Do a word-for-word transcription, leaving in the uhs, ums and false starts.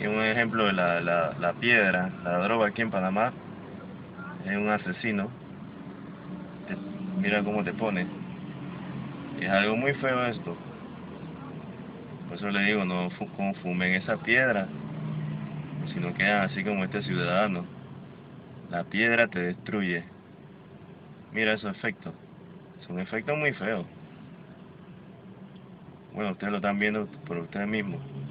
Y un ejemplo de la, la, la piedra, la droga aquí en Panamá, es un asesino. Te, mira cómo te pone. Es algo muy feo esto. Por eso le digo, no confunden esa piedra, sino que así como este ciudadano. La piedra te destruye. Mira esos efectos. Es un efecto muy feo. Bueno, ustedes lo están viendo por ustedes mismos.